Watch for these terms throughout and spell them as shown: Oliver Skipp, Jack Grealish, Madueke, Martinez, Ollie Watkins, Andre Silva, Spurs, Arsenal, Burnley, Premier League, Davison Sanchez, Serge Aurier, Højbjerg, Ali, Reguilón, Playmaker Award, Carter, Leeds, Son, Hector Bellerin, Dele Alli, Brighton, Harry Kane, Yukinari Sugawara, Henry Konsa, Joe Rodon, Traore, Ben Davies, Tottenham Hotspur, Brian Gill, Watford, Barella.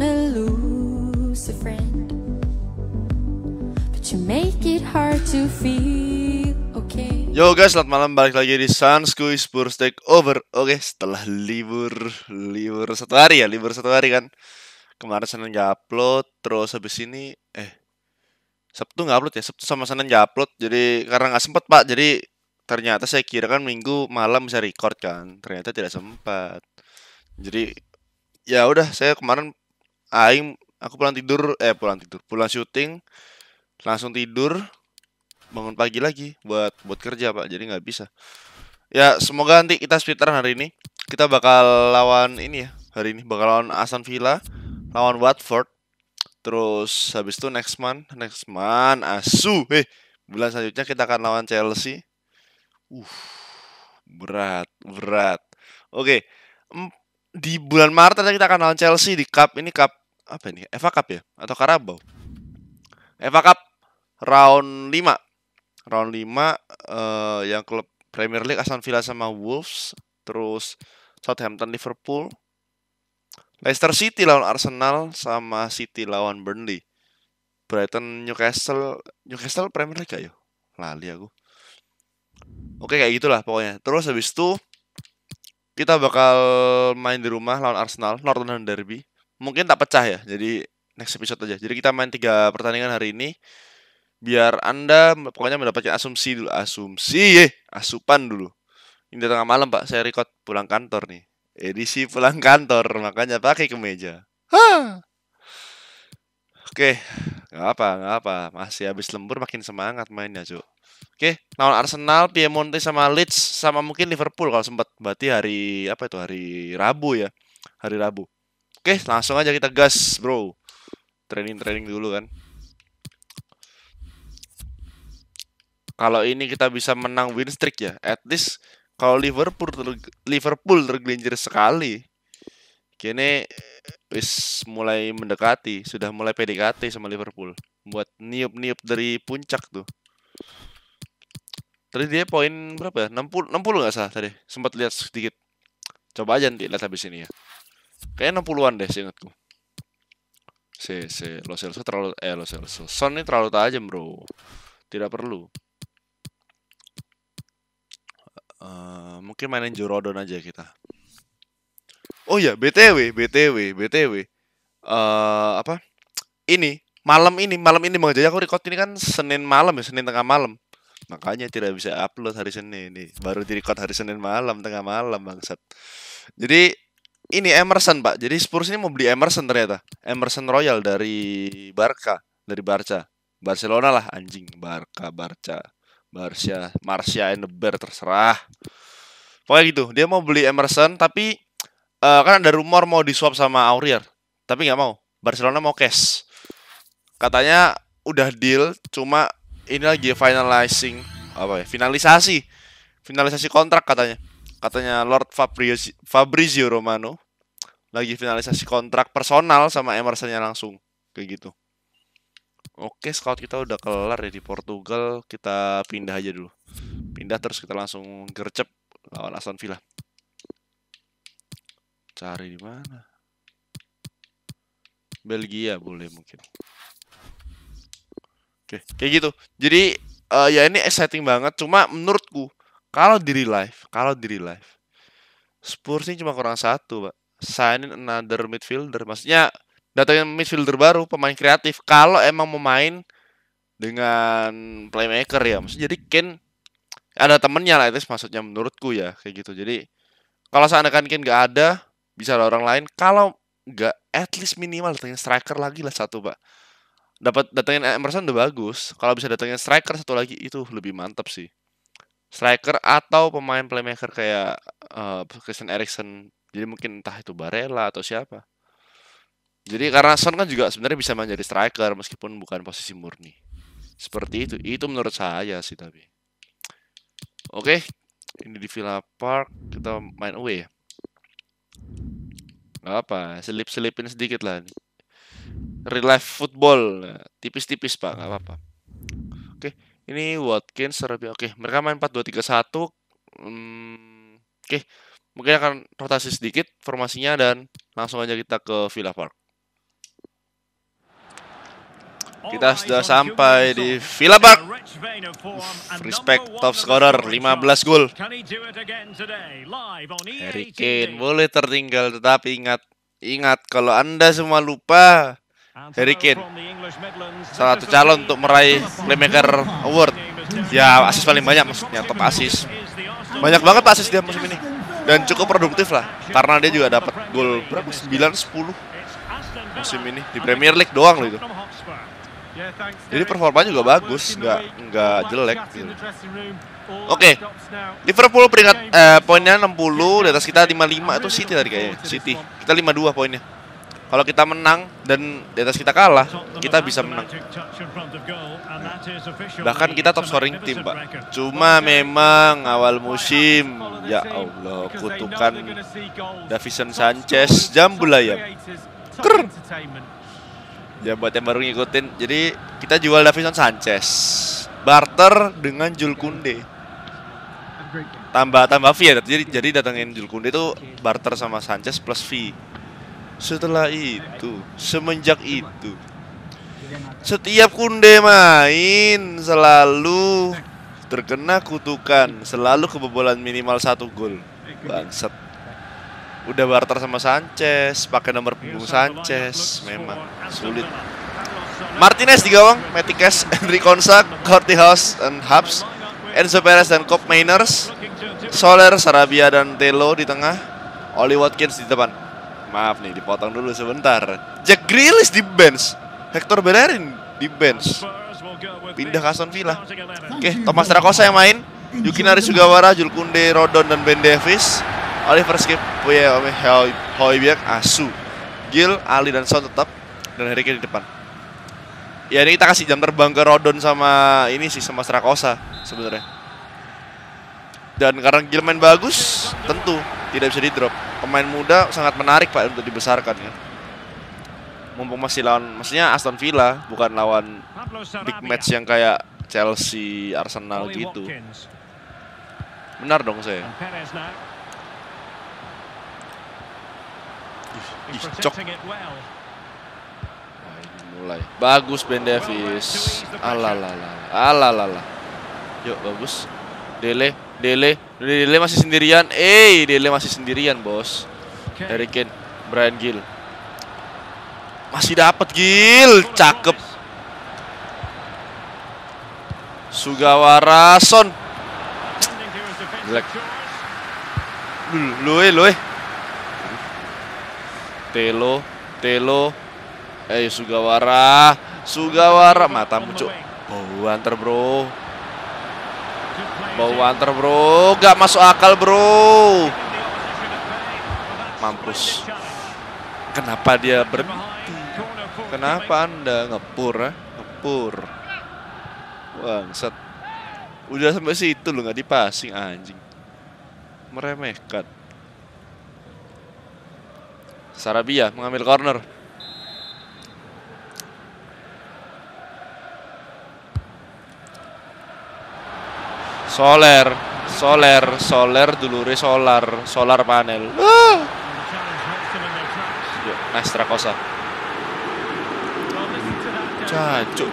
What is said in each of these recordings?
gonna lose a friend, but you make it hard to feel okay. Yo guys, selamat malam, balik lagi di Sun's Quiz Spurs Takeover. Oke, setelah libur satu hari ya, kan. Kemarin Senin nggak upload, terus habis ini Sabtu nggak upload ya, Sabtu sama Senin nggak upload. Jadi karena nggak sempet Pak, jadi ternyata saya kira kan Minggu malam bisa record kan, ternyata tidak sempat. Jadi ya udah, saya kemarin aku pulang syuting langsung tidur, bangun pagi lagi buat kerja Pak, jadi nggak bisa. Ya semoga nanti kita speedrun hari ini. Kita bakal lawan ini ya, hari ini bakal lawan Aston Villa, lawan Watford. Terus habis itu next month bulan selanjutnya kita akan lawan Chelsea. Berat. Oke. Di bulan Maret nanti kita akan lawan Chelsea di cup ini, cup apa ini? FA Cup ya atau Carabao? FA Cup round 5. Round 5 yang klub Premier League Aston Villa sama Wolves, terus Southampton, Liverpool. Leicester City lawan Arsenal sama City lawan Burnley. Brighton, Newcastle Premier League ya? Lali aku. Oke, kayak gitulah pokoknya. Terus habis itu kita bakal main di rumah lawan Arsenal, Northern Derby. Mungkin tak pecah ya, jadi next episode aja. Jadi kita main 3 pertandingan hari ini, biar Anda pokoknya mendapatkan asupan dulu. Ini tengah malam Pak, saya record pulang kantor nih. Edisi pulang kantor, makanya pakai kemeja. Oke, nggak apa. Masih habis lembur makin semangat mainnya Cuk. Oke, lawan Arsenal, Piemonte sama Leeds sama mungkin Liverpool kalau sempat. Berarti hari Rabu ya. Hari Rabu. Oke, langsung aja kita gas, Bro. Training dulu kan. Kalau ini kita bisa menang win streak ya. At least kalau Liverpool tergelincir sekali, kini wis mulai mendekati, sudah mulai PDKT sama Liverpool buat niup-niup dari puncak tuh. Tadi dia poin berapa ya? 60 nggak salah tadi. Sempat lihat sedikit. Coba aja nanti lihat habis ini ya. Kayaknya 60-an deh seingatku. Son ini terlalu tajam, Bro. Tidak perlu. Mungkin mainin Joe Rodon aja kita. Oh ya, BTW. Apa? Malam ini Bang Jaya, aku record ini kan Senin malam ya, Senin tengah malam. Makanya tidak bisa upload hari Senin ini. Baru direkod hari Senin malam, tengah malam bangsat. Jadi ini Emerson Pak. Jadi Spurs ini mau beli Emerson ternyata. Emerson Royal dari Barca. Barcelona lah anjing, Barca, Marcia and the Bear, terserah. Pokoknya gitu, dia mau beli Emerson tapi kan ada rumor mau disuap sama Aurier. Tapi nggak mau. Barcelona mau cash. Katanya udah deal, cuma ini lagi finalisasi kontrak katanya Lord Fabrizio Romano lagi finalisasi kontrak personal sama Emersonnya langsung kayak gitu. Oke, scout kita udah kelar ya di Portugal, kita pindah aja dulu, terus kita langsung gercep lawan Aston Villa. Cari di mana? Belgia boleh mungkin. Oke, kayak gitu. Jadi ya ini exciting banget. Cuma menurutku kalau di real life Spurs ini cuma kurang satu Pak. Sign in another midfielder. Maksudnya datangin midfielder baru, pemain kreatif. Kalau emang mau main dengan playmaker ya, maksudnya jadi Kane ada temennya lah itu maksudnya menurutku ya kayak gitu. Jadi kalau seandainya Kane nggak ada, bisa ada orang lain. Kalau nggak, at least minimal datangin striker lagi lah satu Pak. Datangin Emerson udah bagus. Kalau bisa datangin striker satu lagi itu lebih mantap sih. Striker atau pemain playmaker kayak Christian Eriksen. Jadi mungkin entah itu Barella atau siapa. Jadi karena Son kan juga sebenarnya bisa menjadi striker meskipun bukan posisi murni. Seperti itu. Itu menurut saya sih tapi. Oke, ini di Villa Park kita main away ya. Gak apa, selip-selipin sedikit lah. Real life football, tipis-tipis Pak, nggak apa-apa. Oke, ini Watkins, Sarabia. Oke, mereka main 4-2-3-1. Oke, mungkin akan rotasi sedikit formasinya dan langsung aja kita ke Villa Park. Kita sudah sampai di Villa Park. Respect top scorer 15 gol. Harry Kane boleh tertinggal, tetapi ingat kalau Anda semua lupa, Harry Kane salah satu calon untuk meraih Playmaker Award. Ya, asis paling banyak maksudnya, top asis. Banyak banget asis dia musim ini. Dan cukup produktif lah, karena dia juga dapat gol berapa? 9-10 musim ini di Premier League doang loh itu. Jadi performanya juga bagus, nggak jelek gitu. Oke, Liverpool peringkat poinnya 60, di atas kita 55, itu City tadi kayaknya. City, kita 52 poinnya. Kalau kita menang dan di atas kita kalah, kita bisa menang. Bahkan kita top scoring tim, Pak. Cuma memang awal musim, ya Allah, kutukan Davison Sanchez Jambulayam. Ker. Ya buat yang baru ngikutin, jadi kita jual Davison Sanchez, barter dengan Jules Koundé. Tambah fee ya, jadi datangin Jules Koundé itu barter sama Sanchez plus fee. Setelah itu, semenjak itu, setiap Koundé main selalu terkena kutukan, selalu kebobolan minimal 1 gol. Bangsat. Udah barter sama Sanchez, pakai nomor punggung Sanchez, memang sulit. Martinez di gawang, Maticas, Henry Konsa, Courtney House, and Hubs, Enzo Perez dan Cop Mainers, Soler, Sarabia dan Telo di tengah, Oli Watkins di depan. Maaf nih, dipotong dulu sebentar. Jack Grealish di bench, Hector Bellerin di bench, pindah ke Aston Villa. Oke, Thomas Strakosha yang main, Yukinari Sugawara, Jules Koundé, Rodon dan Ben Davies, Oliver Skipp, Højbjerg, Asu, Gill, Ali dan Son tetap, dan Harry Kane di depan. Ya ini kita kasih jam terbang ke Rodon sama ini sih, sama Strakosha sebenarnya. Dan karena Gill main bagus, tentu tidak bisa di drop. Pemain muda sangat menarik Pak untuk dibesarkan ya. Mumpung masih lawan, maksudnya Aston Villa, bukan lawan big match yang kayak Chelsea, Arsenal gitu. Benar dong saya. Cok. Nah, ini mulai. Bagus Ben Davies. Alalala. Yuk bagus. Dele masih sendirian. Dele masih sendirian, Bos. Harry Kane, Brian Gill. Masih dapat Gill, cakep. Sugawara, Son. Jelek. Loe. Telo. Sugawara, matamu, Cuk. Bau antar bro, gak masuk akal bro. Mampus. Kenapa dia berhenti? Kenapa Anda ngepur? Bangsat. Udah sampai situ loh gak dipasing anjing. Meremehkan. Sarabia mengambil corner. Soler dulure solar panel. Strakosha. Cacuk.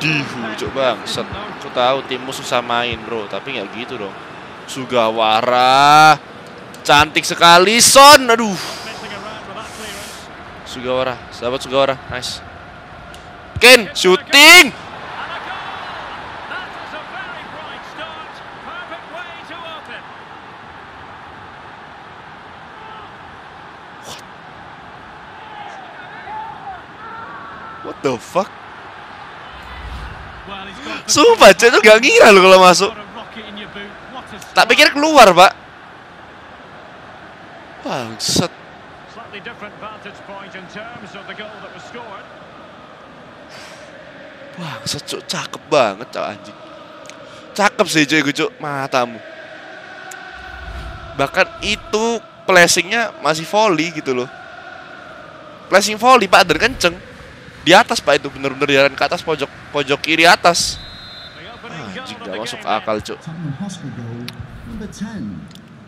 Dihujuk bangset. Aku tahu timmu susah main, Bro, tapi nggak gitu dong. Sugawara. Cantik sekali Son. Aduh. Sugawara, sahabat Sugawara. Nice. Kane shooting. The fuck? Sumpah, Cek tuh gak ngira loh kalau masuk. Tak pikir keluar, Pak. Bangsat. Bangsat, Cuk. Cakep banget, Cuk, anjing. Cakep sih, Cuk. Matamu. Bahkan itu placingnya masih volley gitu loh. Placing volley, Pak, dan kenceng. Di atas Pak itu, bener-bener jalan ke atas, pojok kiri atas. Anjing, gak masuk akal Cuk.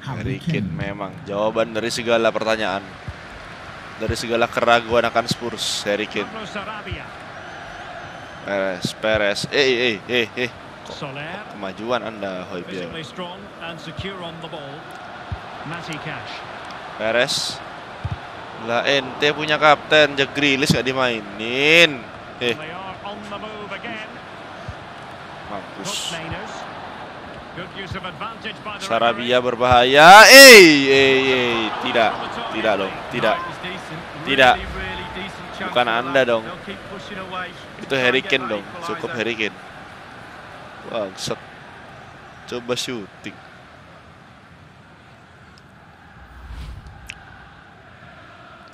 Harry Kane memang jawaban dari segala pertanyaan, dari segala keraguan akan Spurs. Harry Kane. Perez. Kemajuan Anda, Højbjerg. Perez. Lah ente punya kapten Jack Grealish gak dimainin. Mampus. Sarabia berbahaya. Tidak dong, tidak. Bukan Anda dong. Itu Harry Kane dong, cukup Harry Kane. Bangsat. Coba syuting.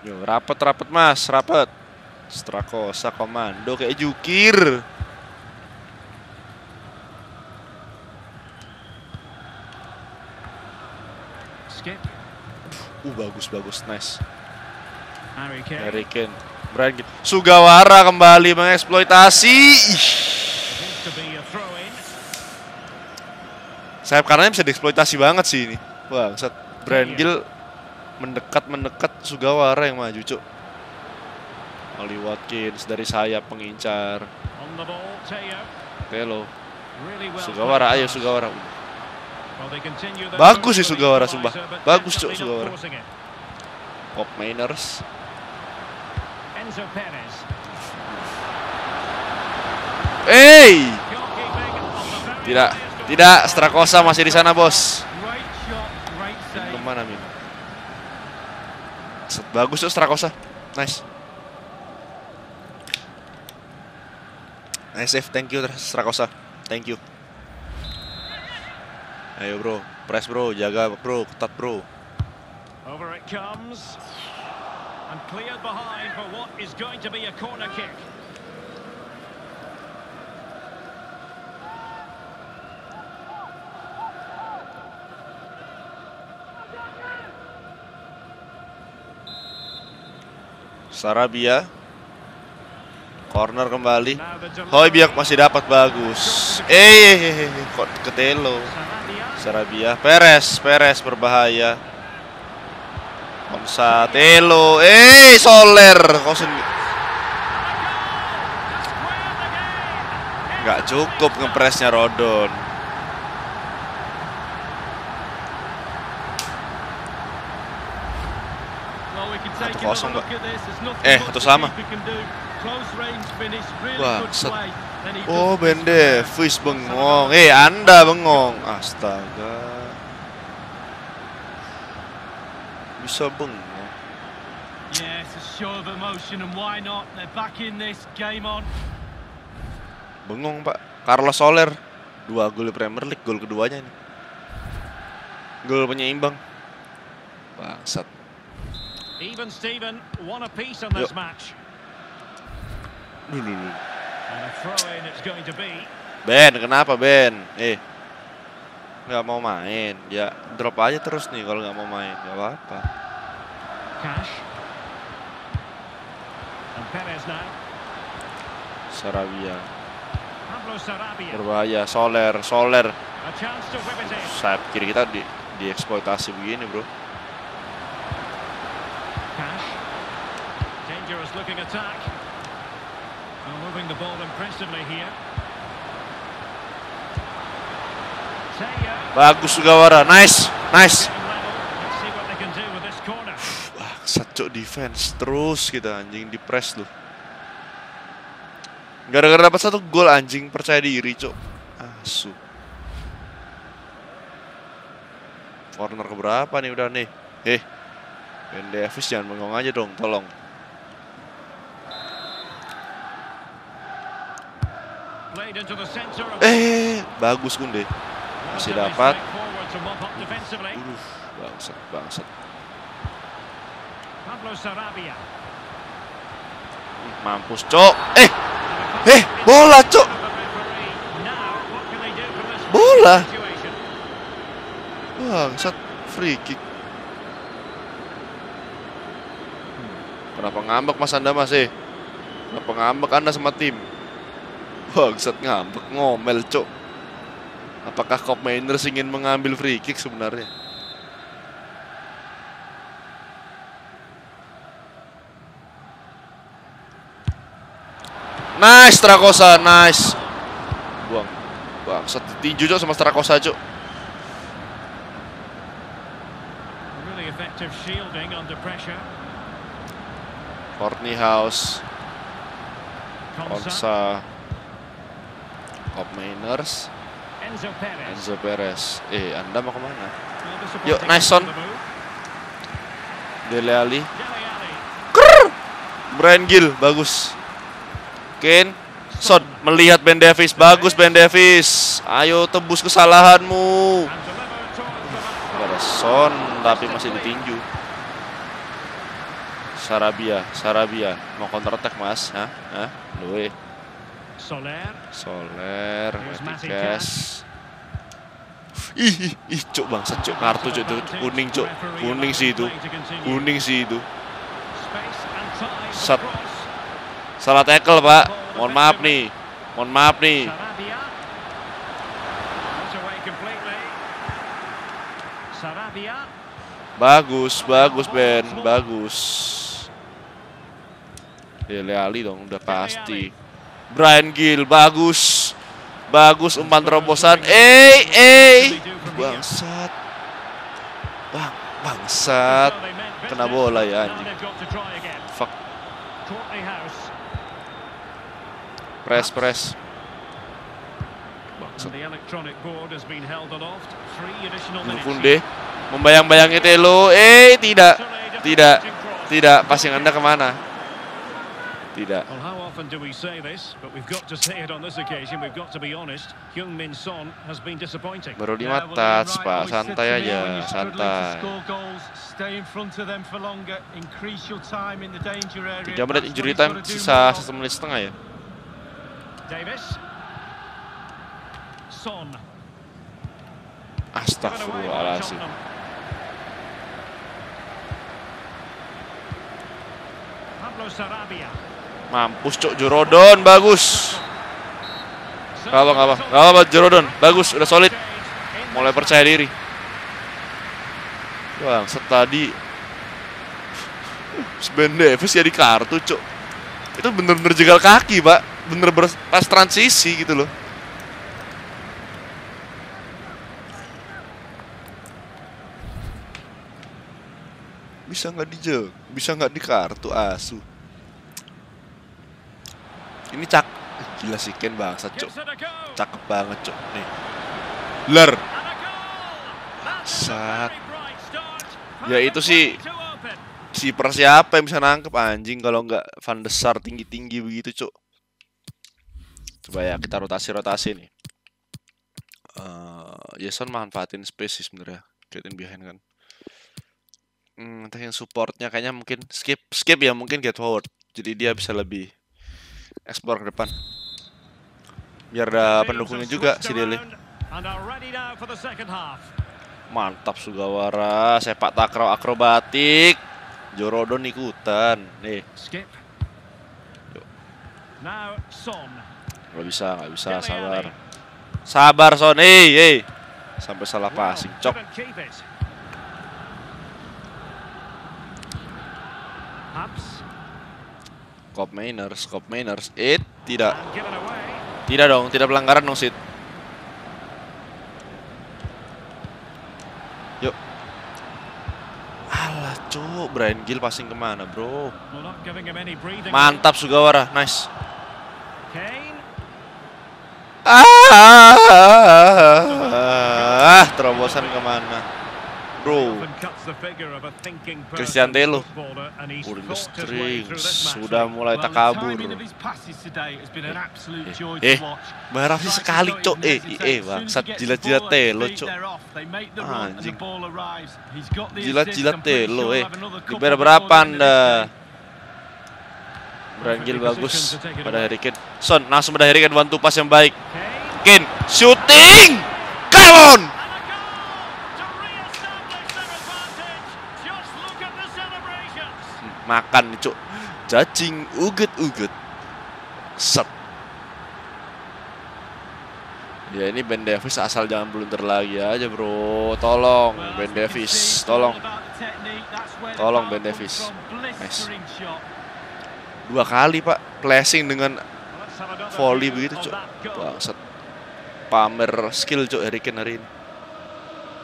Yo, rapet Mas, rapet. Strakosha komando kayak jukir. Skip. Bagus, nice. Harry Kane. Brian Gill. Sugawara kembali mengeksploitasi. Sayap kanannya bisa dieksploitasi banget sih ini. Bangsat. Brian Gill mendekat Sugawara yang maju, cuk. Oli Watkins dari sayap pengincar. Telo. Sugawara, ayo Sugawara. Bagus sih Sugawara, sumpah. Bagus, cuk, Sugawara. Pop Mainers. Enzo Perez. Tidak, Strakosha masih di sana, Bos. Kemana Min? Bagus tuh Strakosha. Nice. Nice save. Thank you Strakosha. Thank you. Ayo bro, press bro, jaga bro, ketat bro. Over it comes. And cleared behind for what is going to be a corner kick. Sarabia. Corner kembali. Højbjerg masih dapat, bagus. Kok ke Telo. Sarabia. Perez berbahaya. Komsa Telo. Soler. Nggak cukup ngepresnya Rodon. Kosong, Mbak. Atau sama. Set. Ben Davies bengong. Anda bengong. Astaga. Bisa bengong. Bengong, Pak. Carlos Soler. 2 gol Premier League, gol keduanya ini. Gol penyeimbang. Bangsat. Even Steven won a piece on this match. Ben, kenapa Ben? Nggak mau main. Ya drop aja terus nih kalau nggak mau main. Nggak apa-apa. Sarabia. Berbahaya. Soler. Sayap kiri kita dieksploitasi begini, bro. Dangerous looking attack. Moving the ball impressively here. Bagus Sugawara, nice. Satu defense terus kita anjing di press loh. Gara-gara dapat 1 gol anjing percaya diri, cok. Asu. Corner keberapa nih udah nih? Ben Davies jangan bengong aja dong, tolong. Bagus Koundé. Masih dapat. Bangsat. Pablo Sarabia. Mampus, cok. Bola, cok. Bola. Bangsat, free kick. Kenapa ngambek Mas Anda masih? Kenapa ngambek Anda sama tim? Bangsat, ngambek, ngomel, cok. Apakah Kop Mainers ingin mengambil free kick sebenarnya? Nice Strakosha, nice. Buang. Bangsat tinju cok sama Strakosha cok. Really effective shielding under pressure. Courtney House. Konsa. Top Mainers. Enzo Perez. Anda mau kemana? Yuk, nice Son. Dele Alli. Brian Gill, bagus. Kane, Son, melihat Ben Davies, bagus Ben Davies. Ayo tebus kesalahanmu. Ada Son, tapi masih ditinju. Sarabia, mau counter attack mas, Loe. Soler, Matikas. Ih, cok bangsa cok, kartu cok itu kuning cok, kuning sih itu. Salah tackle pak, mohon maaf nih. Bagus Ben, bagus. Dele Alli dong, udah pasti. Brian Gill, bagus umpan terobosan. Bangsat, kena bola ya anjing. Fuck. Press. Koundé membayang-bayangi Telo. Tidak. Passing Anda kemana? Tidak. Often do we say this, but we've got to say it on this occasion. We've got to be honest. Heung-min Son has been disappointing. Baru 5 touch, Pak. Santai aja, santai. 3 menit injury time, sisa 1 menit setengah ya. Davies. Son. Astagfirullahaladzim. Pablo Sarabia. Mampus cok, Joe Rodon, bagus. Gak apa Joe Rodon, bagus, udah solid. Mulai percaya diri. Bang, setadi Ben Davies ya di kartu cok. Itu bener-bener jegal kaki pak, bener-bener pas transisi gitu loh. Bisa nggak dijel, bisa nggak di kartu asu. Ini cak, gila sih Ken bangsa cok, cakep banget cok nih, ler, saat, ya itu sih, si persiapa yang bisa nangkep anjing kalau nggak Van de Sar tinggi begitu cok, coba ya kita rotasi nih, Jason manfaatin space sih sebenarnya, get in behind kan, yang supportnya kayaknya mungkin skip ya mungkin get forward, jadi dia bisa lebih eksplor ke depan. Biar ada pendukungnya juga si Dele. Mantap Sugawara, sepak takraw akrobatik. Joe Rodon ikutan. Nih. Gak bisa, sabar. Sabar Son, sampai salah passing, cok. Cop Mainers, tidak pelanggaran dong Sid. Yuk, alah cok, Brian Gill passing kemana bro? Mantap Sugawara, nice. Terobosan kemana? Bro, Christian Telo, sudah mulai takabur. Berarti sekali cok, bangsat jilat-jilat Telo cok, anjing, jilat-jilat Telo, dibayar berapa Anda? Brian Gill bagus pada Harry Kane. Son langsung pada Harry Kane, bantu pas yang baik. Kane shooting, come on! Makan cuk, cacing uget set. Ya ini Ben Davies asal jangan blunder lagi aja bro, tolong Ben Davies, tolong Ben Davies. Nice. 2 kali pak, flashing dengan volley begitu, cok. Bangsat. Pamer skill, cok, Harry Kane hari ini.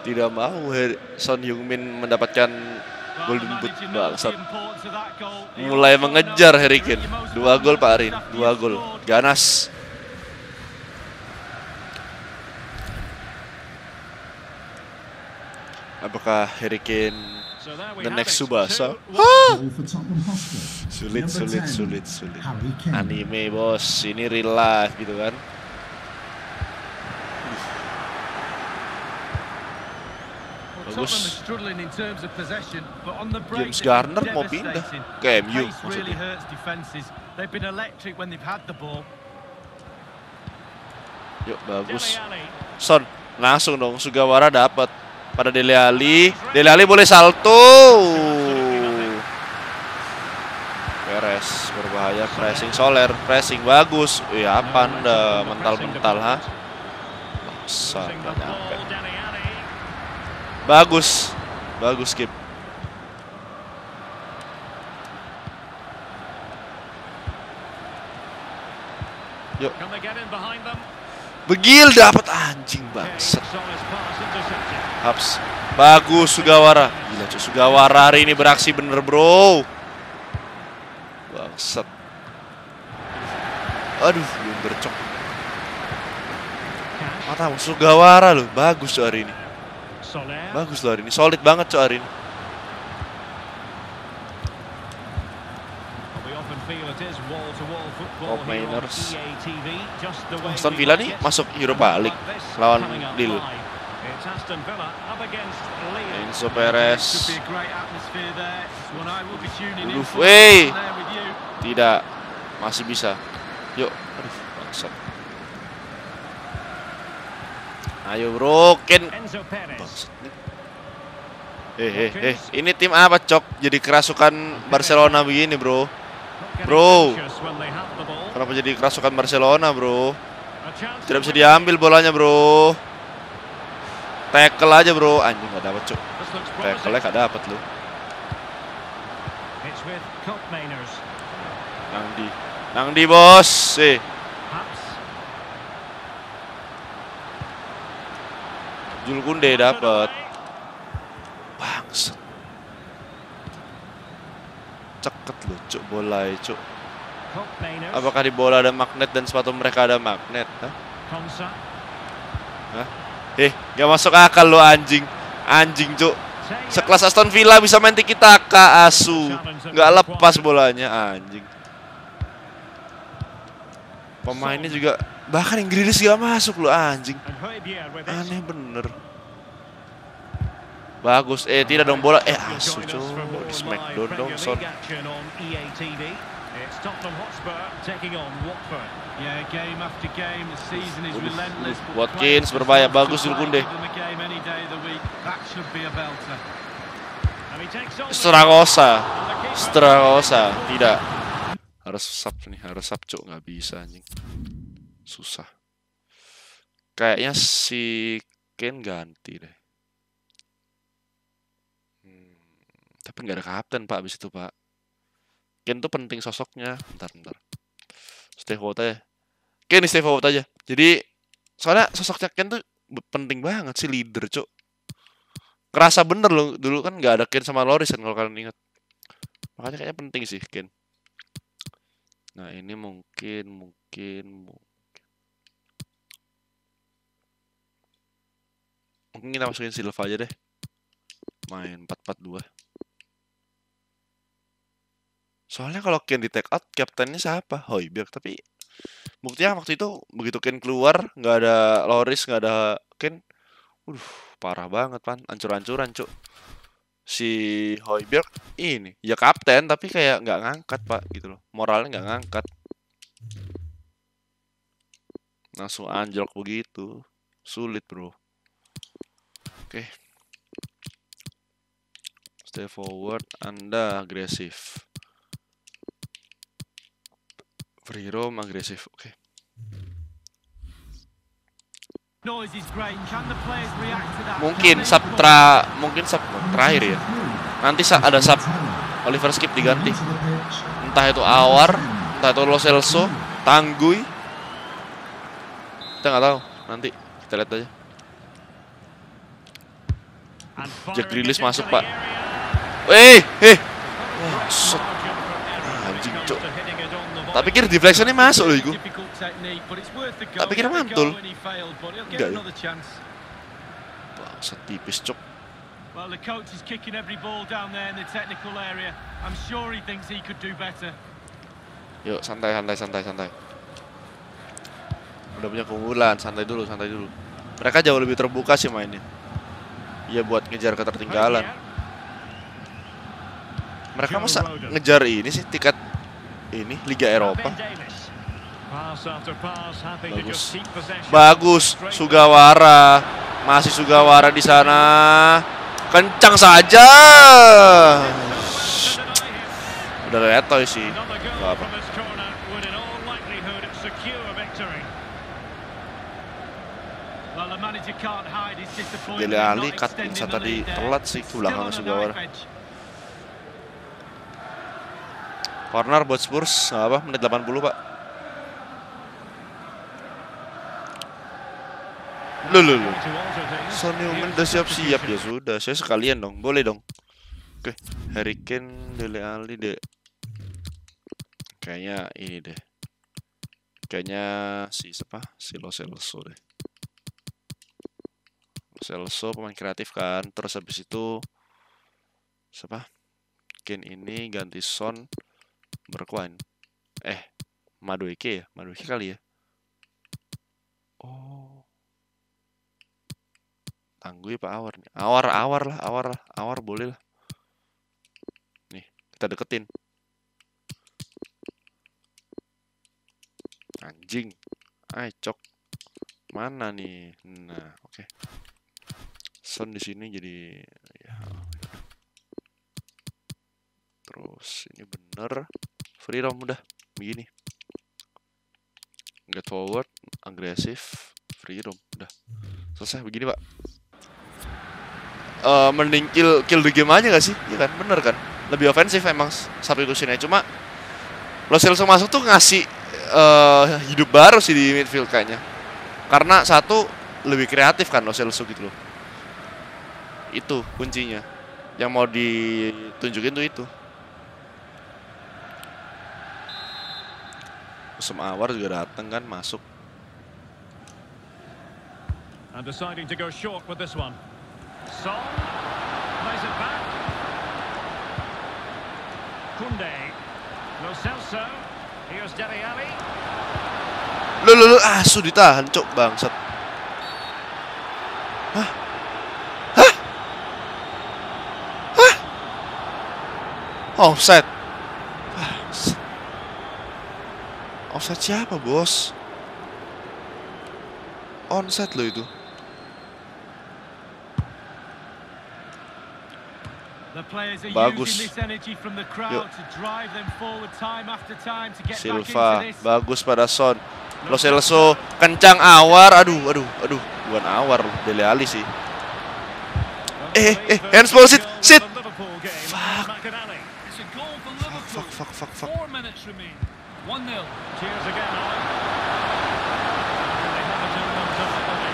Tidak mau Son Heung-min mendapatkan Golden Boot, bangsat. Mulai mengejar Harry Kane. 2 gol Pak Arin, 2 gol. Ganas. Apakah Harry Kane the next Tsubasa? Sulit. Anime bos, ini real life gitu kan. Bagus. James Garner mau pindah ke MU. Yuk bagus. Son langsung dong, Sugawara dapat. Pada Dele Alli, Dele Alli boleh salto. Perez berbahaya, pressing Soler, pressing bagus. Iya, panda mental-mental ha. Bagus, bagus Skip. Yuk. Begil dapat anjing bangset. Haps. Bagus Sugawara. Gila cuy, Sugawara hari ini beraksi bener, bro. Bangset. Aduh, belum bercok. Mata Sugawara loh, bagus cuy hari ini. Bagus loh hari ini, solid banget cuy hari ini. Top Mainers. Aston Villa nih masuk Europa League lawan Lille. Enzo Perez. Wey, tidak, masih bisa. Yuk, bangsat. Ayo bro, Ken. Ini tim apa cok? Jadi kerasukan Barcelona begini bro. Bro, kenapa jadi kerasukan Barcelona bro? Tidak bisa diambil bolanya bro. Tackle aja bro, anjing gak dapet cuk. Tackle-nya gak dapet lu. Nangdi bos. Jules Koundé dapet. Bangset. Ceket lu cuk, bola cuk. Apakah di bola ada magnet dan sepatu mereka ada magnet? Hah? Gak masuk akal lo anjing. Anjing cuk. Sekelas Aston Villa bisa main tiki taka asu. Gak lepas bolanya anjing. Pemainnya juga bahkan Inggris gak masuk lo anjing. Aneh bener. Bagus, tidak dong bola. Asu cuk. Di smackdown dong Son. Watkins berbahaya, bagus Jules Koundé. Strakosha tidak. Harus sub nih, harus sub cuk, nggak bisa anjing. Susah. Kayaknya si Kane ganti deh. Tapi nggak ada kapten Pak abis itu Pak. Kane tuh penting sosoknya. Bentar. Stay vote aja. Kane stay vote aja. Jadi soalnya sosoknya Kane tuh penting banget sih, leader, cuk. Kerasa bener loh, dulu kan nggak ada Kane sama Loris kan kalau kalian ingat. Makanya kayaknya penting sih Kane. Nah, ini mungkin kita masukin Silva aja deh. Main 4-4-2. Soalnya kalau Kane di take out, kaptennya siapa? Højbjerg. Tapi buktinya waktu itu begitu Kane keluar, nggak ada Loris, nggak ada Kane. Parah banget pan, hancur-hancuran cuk. Si Højbjerg ini ya kapten, tapi kayak nggak ngangkat Pak gitu loh. Moralnya nggak ngangkat. Langsung anjlok begitu, sulit bro. Oke. Stay forward, Anda agresif. Free roam agresif, oke. Mungkin sub terakhir ya. Nanti ada sub Oliver Skipp diganti. Entah itu Awar, entah itu Lo Celso, Tanggui. Kita nggak tahu, nanti kita lihat aja. Jack Grealish masuk, Pak. Anjing, cok. Tak pikir deflection-nya masuk loh, iku. Tak pikir mantul. Enggak ya. Bangsat tipis, cok. Well, the coach is kicking every ball down there in the technical area. I'm sure he thinks he could do better. Yuk, santai. Udah punya keunggulan, santai dulu. Mereka jauh lebih terbuka sih mainnya. Ya buat ngejar ketertinggalan. Mereka masa ngejar ini sih tiket ini Liga Eropa. Bagus. Sugawara. Masih Sugawara di sana. Kencang saja. Udah letoy sih. Gak apa. Dele Alli cut bisa tadi telat sih ke belakang Sugawara. Corner buat Spurs. Gak apa, menit 80, Pak. Loh. Son Newman udah siap-siap, ya sudah. Saya sekalian dong, boleh dong. Oke, Harry Kane, Dele Alli deh. Kayaknya ini deh. Kayaknya si Lo Celso deh. Celso pemain kreatif kan, terus habis itu siapa? Kane ini ganti Son berkuan. Madueke ya, Madueke kali ya. Tanggui Pak Awar nih. Awar boleh lah. Nih, kita deketin. Anjing. Ay, cok. Mana nih? Nah, oke. Son di sini jadi ya. Terus ini bener. Free roam udah begini. Get forward, agresif, free roam udah. Selesai begini, Pak. Mending kill the game aja gak sih? Iya kan, bener kan? Lebih ofensif emang substitution-nya. Cuma Lo Celso masuk tuh ngasih hidup baru sih di midfield kayaknya. Karena satu, lebih kreatif kan Lo Celso gitu loh. Itu kuncinya. Yang mau ditunjukin tuh itu. Usam Awar juga dateng kan, masuk. And deciding to go short with this one. Son plays it back. Koundé. Lo Celso. Here's Dele Alli. Loh. Asu ditahan, cok, bangsat. Hah? Offside. Offside siapa, Bos? Onside lo itu. Bagus. Yuk. Silva, bagus pada Son. Lo Celso kencang, Awar. Aduh. Bukan Awar, Dele Alli sih. Handsball, sit. Fuck. 1-0.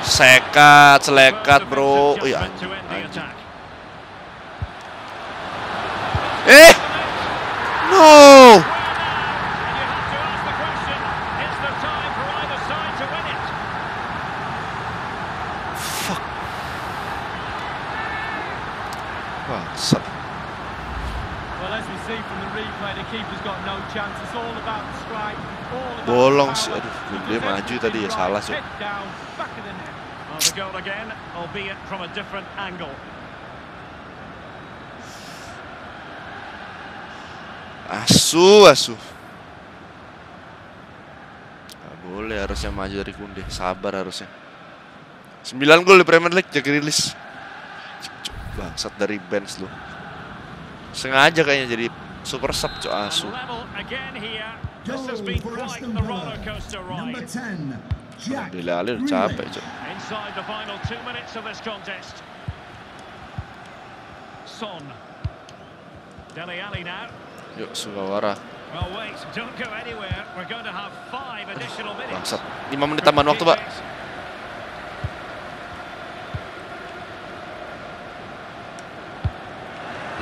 Sekat, selekat, bro. Iya. No. Fuck. What's up? Well, as we see from the replay, the keeper's got no chance. It's all about the strike. Bolong sih, aduh, dia maju tadi ya, salah sih. The goal again, albeit from a different angle. Asu. Nggak boleh, harusnya maju dari Koundé. Sabar harusnya. 9 gol di Premier League, Jack Grealish. Bangsat dari bench lu. Sengaja kayaknya jadi super sub, cok, asu. Dele Alli udah capek, cok. Dele Alli now. Yuk, Sugawara. Bangsat, 5 menit tambahan waktu, Pak.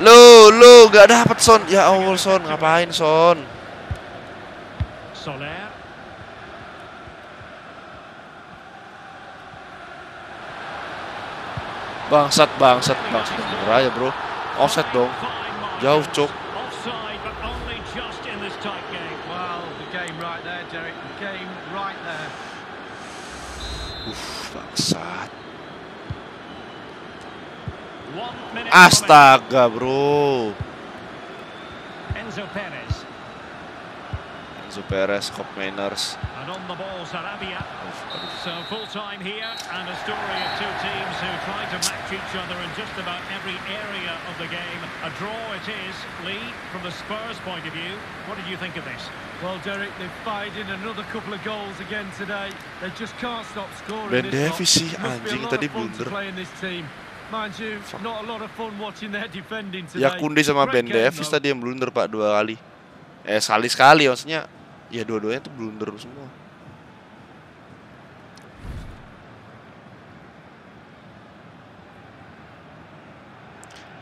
Lu gak dapat Son. Ya Allah, Son, ngapain Son? Soler. Bangsat. Murah ya, Bro. Offset dong. Jauh, cok. Bangsat. Astaga, Bro. Enzo Perez, Cop Mainers. So full time here and a story of two teams who try to match each other in just about every area of the game. A draw it is. Lee, from the Spurs point of view, what did you think of this? Well, Derek, they've fired in another couple of goals again today. They just can't stop scoring. Ben Davies anjing tadi blunder. Mind you, not a lot of fun watching their defending today. Ya, Koundé sama Ben Davies tadi yang blunder, Pak, dua kali. Sekali-sekali maksudnya. Ya, dua-duanya tuh blunder semua.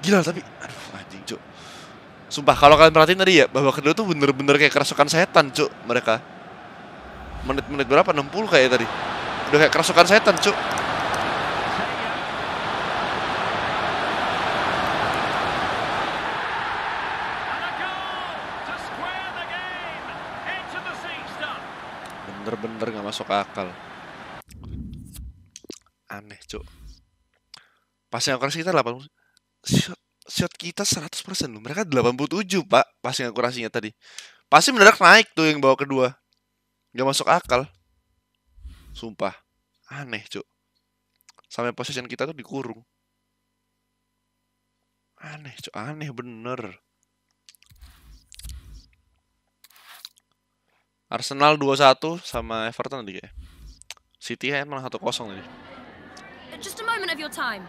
Gila, tapi aduh anjing, Cuk. Sumpah, kalau kalian perhatiin tadi ya, babak kedua tuh bener-bener kayak kerasukan setan, Cuk, mereka. Menit-menit berapa? 60 kayak tadi. Udah kayak kerasukan setan, Cuk. Bener-bener gak masuk akal. Aneh, Cuk. Passing akurasi kita 80. Shot kita 100% loh. Mereka 87, Pak, passing akurasinya tadi. Pasti mendadak naik tuh yang bawa kedua. Gak masuk akal. Sumpah. Aneh, Cuk. Sampai possession kita tuh dikurung. Aneh, Cuk. Aneh bener. Arsenal 2-1 sama Everton tadi kayak. City kan malah 1-0 tadi. Just a moment of your time.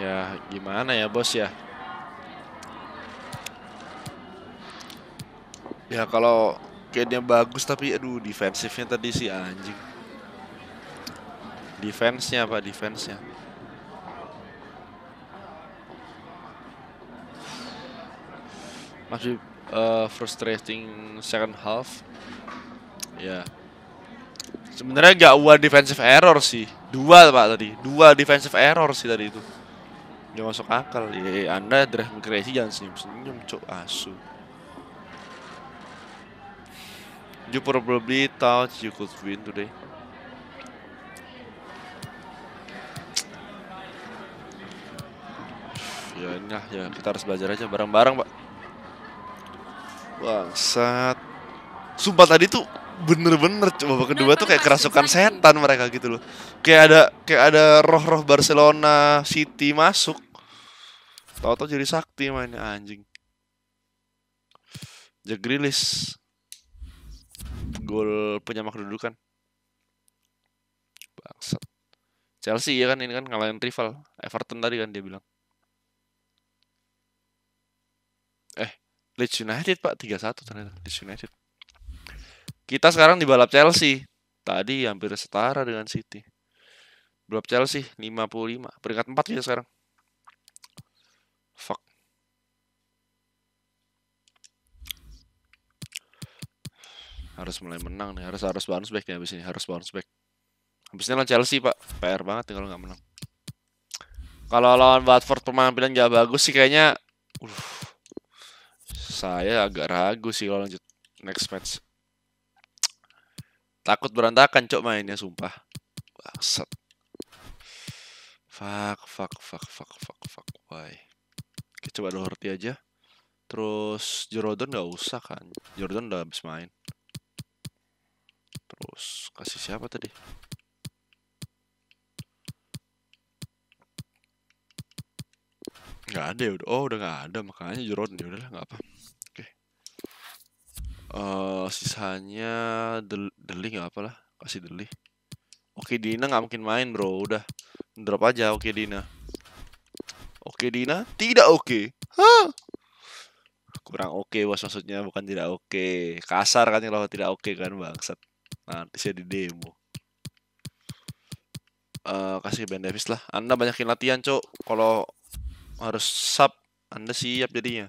Ya, gimana ya, Bos ya? Ya kalau kayaknya bagus tapi aduh defensifnya tadi sih anjing. Defense-nya apa? Defense-nya. Masih frustrating second half. Ya. Yeah. Sebenarnya gak one defensive error sih. Dua, Pak, tadi. Dua defensive error sih tadi itu. Gak masuk akal. Ya, Anda drive migrasi jangan senyum-senyum, Cuk, asu. You probably thought you could win today. Ya, nah, ya kita harus belajar aja bareng-bareng, Pak. Bangsat. Sumpah tadi tuh bener-bener babak kedua tuh kayak kerasukan setan mereka gitu loh. Kayak ada roh-roh Barcelona City masuk. Tahu-tahu jadi sakti mainnya anjing. Jack Grealish. Gol penyamak kedudukan. Bangsat. Chelsea ya kan, ini kan ngalahin rival Everton tadi kan dia bilang. Leeds United, Pak, 3-1 ternyata Leeds United. Kita sekarang di balap Chelsea. Tadi hampir setara dengan City. Balap Chelsea 55, peringkat 4 ya sekarang. Fuck. Harus mulai menang nih, harus bounce back nih habis ini, harus bounce back. Habisnya lawan Chelsea, Pak. PR banget nih kalau nggak menang. Kalau lawan Watford penampilan nggak bagus sih kayaknya. Saya agak ragu sih kalau lanjut next match. Takut berantakan, Cok, mainnya sumpah. Bangsat. Fuck. Why? Kita coba Doherty aja. Terus Joe Rodon enggak usah kan? Joe Rodon udah habis main. Terus kasih siapa tadi? Nggak ada ya, udah nggak ada, makanya Jordan ya udahlah nggak apa. Oke. Sisanya Dele nggak apalah, kasih Dele. Oke, Oke Dina nggak mungkin main bro, udah drop aja. Oke Dina, oke Dina, tidak oke. Hah? Kurang oke bos, maksudnya bukan tidak oke. Kasar kan kalau tidak oke kan bangsat. Nanti saya di demo. Kasih Ben Davies lah. Anda banyakin latihan cok. Kalau harus sub, Anda siap jadinya.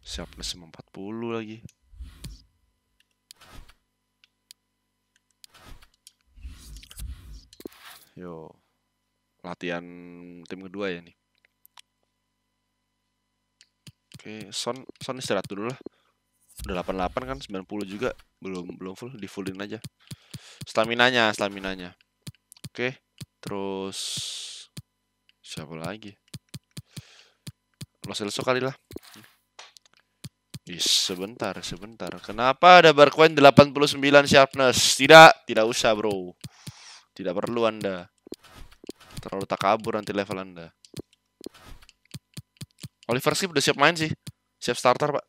Siapness 40 lagi. Yo, latihan tim kedua ya nih. Oke, Son istirahat dulu lah. Udah 88 kan, 90 juga. Belum full, di fullin aja. Staminanya. Oke, terus siapa lagi? Lo Celso kali lah. Is, sebentar. Kenapa ada Barquen 89 sharpness? Tidak usah, bro. Tidak perlu Anda. Terlalu takabur nanti level Anda. Oliver Skipp udah siap main sih. Siap starter, Pak.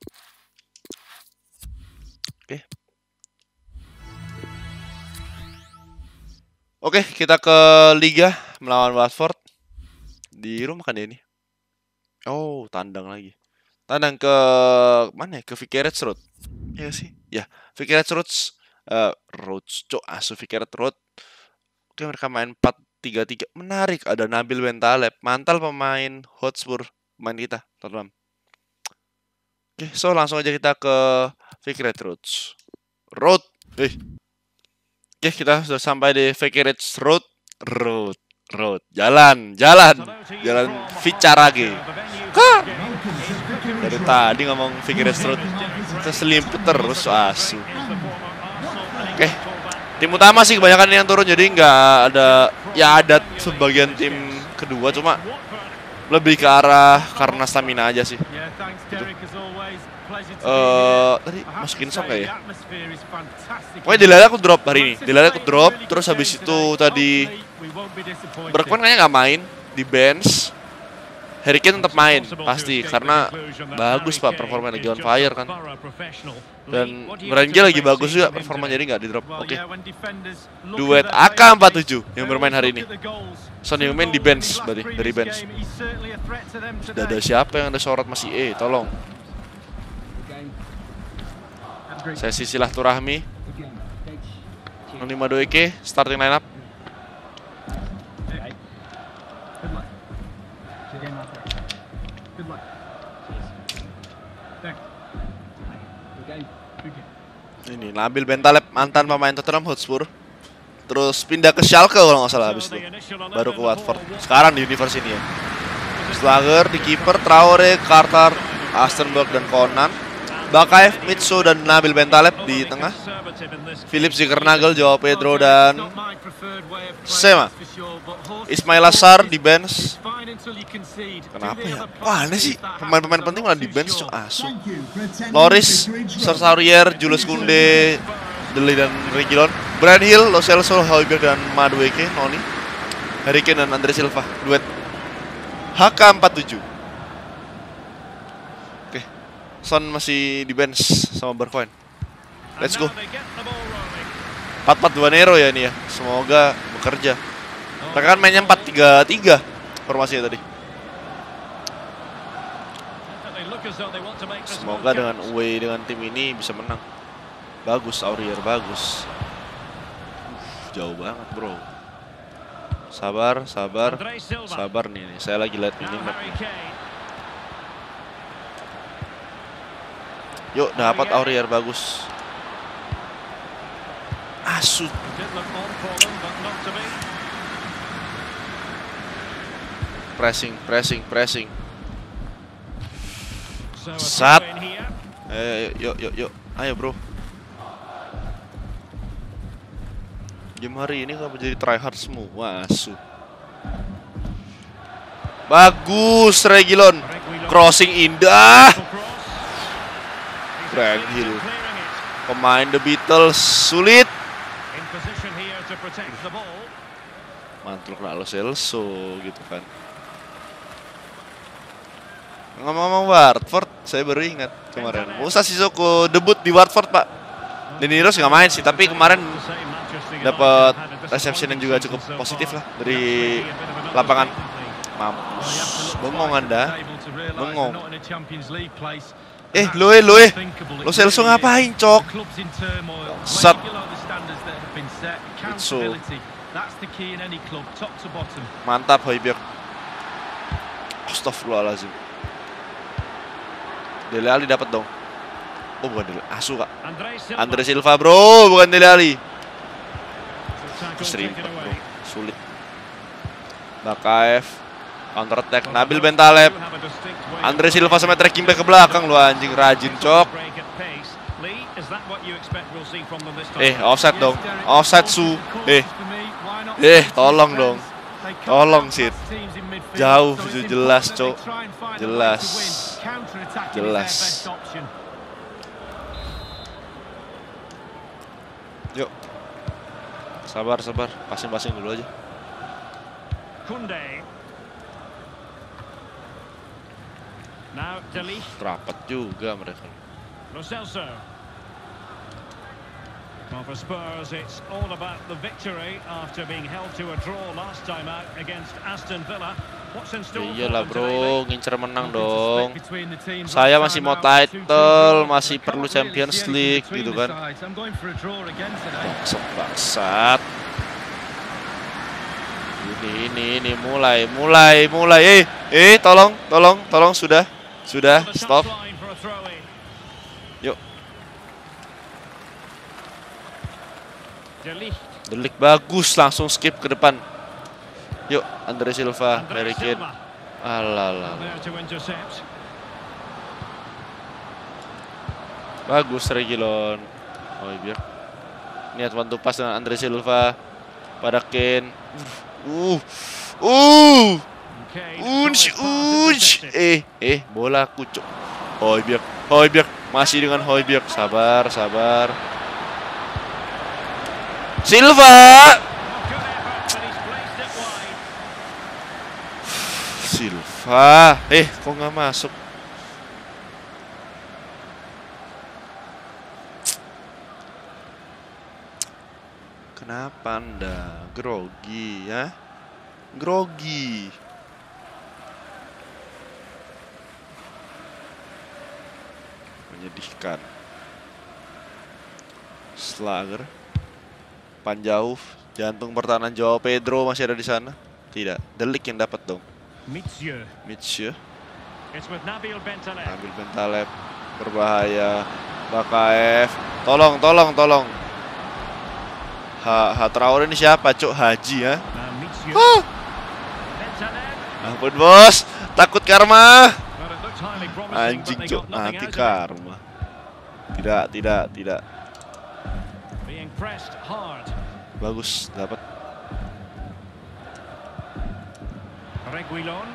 Oke. Oke, kita ke liga melawan Watford. Di rumah kan ya ini. Oh, tandang lagi. Tandang ke mana ya? Ke Vicarage Road. Iya sih. Ya, Vicarage Road Vicarage Road. Oke, mereka main 4-3-3. Menarik, ada Nabil Bentaleb, mantan pemain Hotspur, pemain kita, Tottenham. Oke, so langsung aja kita ke Vicarage Road. Oke, kita sudah sampai di Vicarage Road. Jalan Vicarage. Dari tadi ngomong Vicarage Road terselimpet terus asu. Oke, tim utama sih kebanyakan yang turun, jadi nggak ada, ya ada sebagian tim kedua, cuma lebih ke arah karena stamina aja sih gitu. Tadi masukin Son nggak ya? Pokoknya Dele Alli aku drop hari ini, terus habis itu tadi Berkwan kayaknya nggak main, di bench. Harry Kane tetap main, pasti, karena bagus pak performa, lagi on fire kan. Dan Brian Gill lagi bagus juga performa, jadi nggak di drop. Oke. Duet AK47 yang bermain hari ini. Son yang main di bench, dari bench. Tidak ada siapa yang ada sorot masih tolong. Sesi silaturahmi. Ini Madueke, starting lineup. Ini Nabil Bentaleb, mantan pemain Tottenham Hotspur. Terus pindah ke Schalke kalau nggak salah habis itu. Baru ke Watford. Sekarang di universe ini ya. Slager di kiper, Traore, Carter, Astenberg dan Conan. Bakayev, Mitsu dan Nabil Bentaleb di tengah. Philips, Zickernagel, Joao Pedro dan Sema. Ismail Assar di bench. Kenapa ya? Wah, aneh sih. Pemain-pemain penting malah di bench cok asu. Loris, Serge Aurier, Jules Koundé, Dele dan Reguilón, Brian Gill, Lo Celso, Højbjerg dan Madueke, Noni, Harry Kane dan Andre Silva. Duet HK47. Oke. Son masih di bench sama Bergwijn. Let's go. 4-4-2 Nero ya ini ya. Semoga bekerja. Mereka kan mainnya 4-3-3. Formasinya tadi. Semoga dengan away dengan tim ini bisa menang. Bagus Aurier, bagus. Jauh banget, bro. Sabar nih. Saya lagi lihat ini. Yuk, dapat Aurier bagus. Asut. Pressing. Sat. Yuk. Ayo, bro. Game hari ini kenapa jadi tryhard semua? Asu. Bagus, Reguilón. Crossing indah. Reguil. Pemain The Beatles sulit. Mantul kena Lo Celso gitu kan. Ngomong-ngomong Watford, saya baru ingat kemarin Musa Sissoko debut di Watford, Pak. Danny Rose nggak main sih, tapi kemarin dapat reception yang juga cukup positif lah dari lapangan. Mampus, bengong Anda, bengong. Lo Celso ngapain, cok? Set. So. Mantap Højbjerg. Astagfirullahaladzim. Dele Alli dapat dong. Oh bukan Dele Alli, asu kak. Andre Silva bro, bukan Dele Alli. Serimpet bro, sulit. Bakaev counter attack, Nabil Bentaleb. Andre Silva sama tracking back ke belakang lu anjing, rajin cok. Offset dong, offset su. Tolong dong. Tolong sih, jauh jelas cok, jelas, jelas. Yuk, sabar, pasing dulu aja. Rapat juga mereka. Well, for Spurs, it's all about the victory after being held to a draw last time out against Aston Villa. What's in store? Iyalah bro, ngincer menang dong. Saya masih mau title, masih perlu Champions League gitu kan. Bangsat. Ini mulai. Tolong sudah, stop. Yuk. Delik bagus, langsung skip ke depan. Yuk, Andre Silva, Harry Kane. Alalah. Bagus Reguilón. Højbjerg. Niat bantu pas dengan Andre Silva pada Kane. Bola kucuk. Højbjerg, masih dengan Højbjerg. Sabar. Silva. Kok nggak masuk? Kenapa Anda grogi ya? Grogi. Menyedihkan. Slager. Panjauh, jantung pertahanan Joao Pedro masih ada di sana. Tidak, Delik yang dapat dong. Mitchell. Nabil Bentaleb berbahaya. Bakaev, tolong. Traore ini siapa, cok? Haji ya? Ampun bos, takut karma. Anjing cok, nanti karma. Tidak. Bagus, dapat. Reguilón.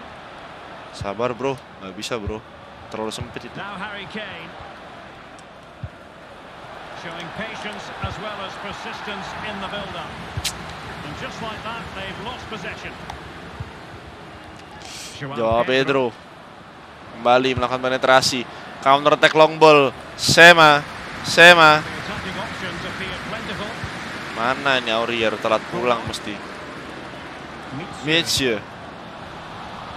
Sabar bro, nggak bisa bro, terlalu sempit itu. Joao Pedro kembali melakukan penetrasi, counter attack long ball, Sema. Mana ini Aurier, telat pulang mesti. Mitchell.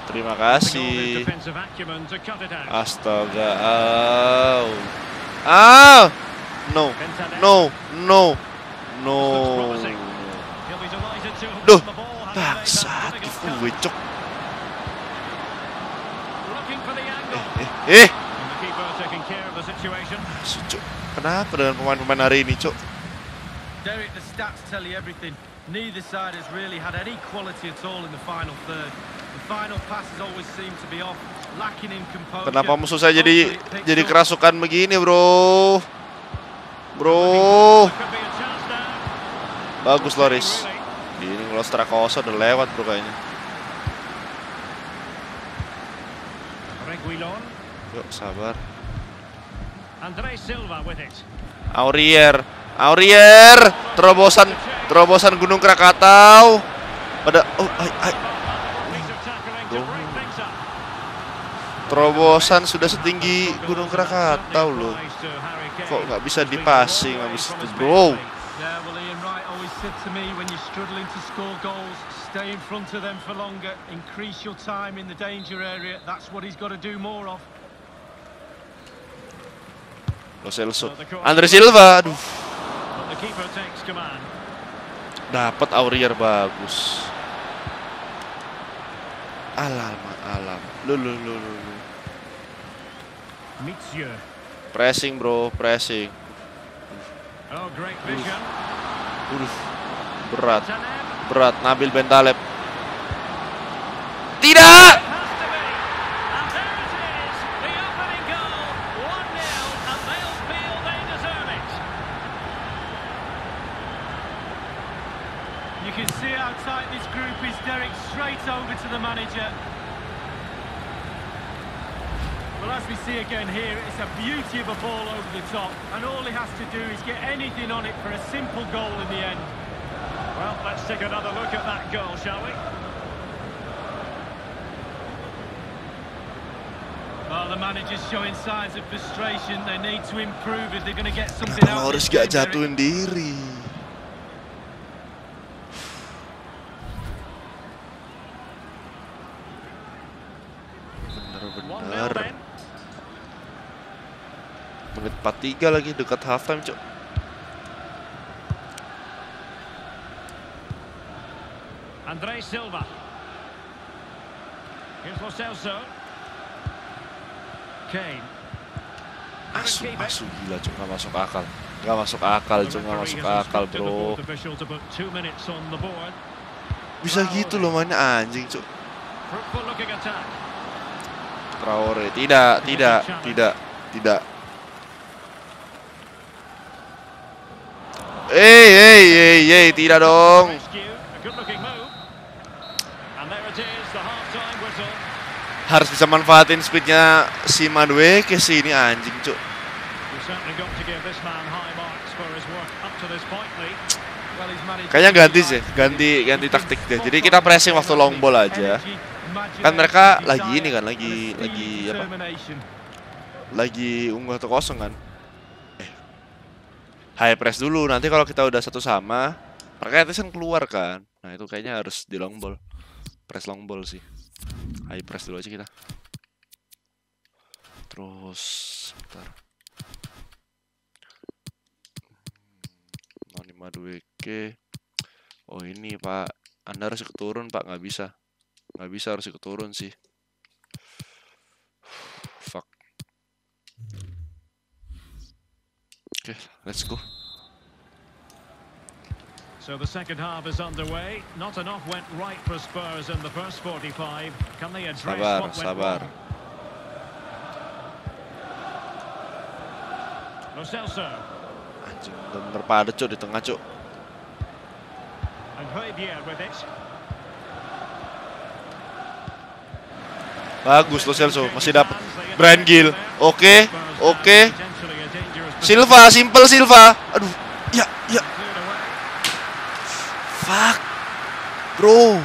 Terima kasih. Astaga. No. Duh, bangsat giveaway cok. Kenapa dengan pemain-pemain hari ini, cok? Derek, the stats tell you everything. Neither side has really had any quality at all in the final third. The final passes always seem to be off, lacking in composure. Kenapa musuh saya jadi kerasukan begini, bro? Bagus Loris. Ini kalau Strakosha udah lewat bro kayaknya. Reguilón. Yuk, sabar. Andre Silva with it. Aurier, terobosan Gunung Krakatau. Terobosan sudah setinggi Gunung Krakatau loh. Kok nggak bisa dipassing habis itu, bro. Lo Celso, Andre Silva, aduh. Dapat Aurier bagus. Alam. Lu. Pressing, bro, pressing. Berat. Nabil Bentaleb. Tidak. Kenapa Loris gak jatuhin diri? Bener. Menit 43 lagi, dekat halftime, cok. Andre Silva. Lo Celso. Kane. Asu gila, cok, gak masuk akal. Bro. Bisa gitu loh mainnya, anjing, cok. Traore, tidak. Hey, tidak dong. Harus bisa manfaatin speednya si Madueke sih, ini anjing, cuk. Kayaknya ganti taktik deh. Jadi kita pressing waktu long ball aja. Kan mereka lagi ini kan, lagi apa? Lagi unggul 1-0 kan. High press dulu, nanti kalau kita udah satu sama, mereka kan keluar kan. Nah, itu kayaknya harus di long ball. Press long ball sih. High press dulu aja kita. Terus bentar. Noni Madueke. Oh, ini Pak, Anda harus ikut turun, Pak. Nggak bisa harus ikut turun sih. Fuck. Oke, let's go. So the second half is underway. Not enough went right for Spurs in the first 45. Can they address what went wrong? Lo Celso. Anjing, bener padat, cuk, di tengah, cuk. And Højbjerg with it. Bagus Lo Celso, masih dapat. Brian Gill. Oke. Silva, simple Silva. Aduh, ya. Fuck, bro. Why?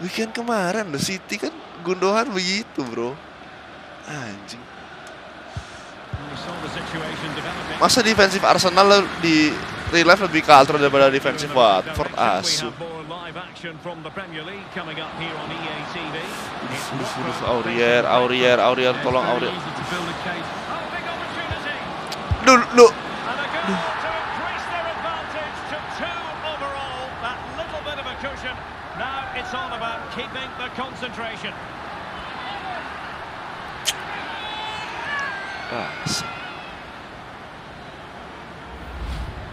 Weekend kemarin The City kan gundogan begitu, bro. Anjing. Masa defensif Arsenal di real life lebih kalter daripada defensif Watford, asu. Aurier, tolong Aurier. Lu.